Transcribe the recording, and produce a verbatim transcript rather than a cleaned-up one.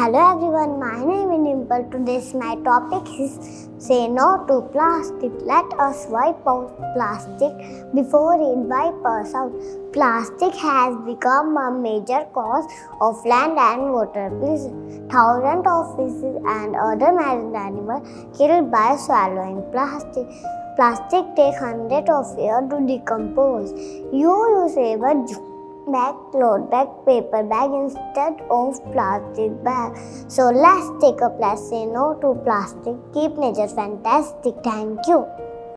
Hello everyone, my name is Dimpal. Today's my topic is say no to plastic. Let us wipe out plastic before it wipes us out. Plastic has become a major cause of land and water pollution. Thousands of fishes and other marine animals killed by swallowing plastic. Plastic takes hundreds of years to decompose. You use ever bag, cloth bag, paper bag instead of plastic bag. So let's take a plastic, say no to plastic, keep nature fantastic. Thank you.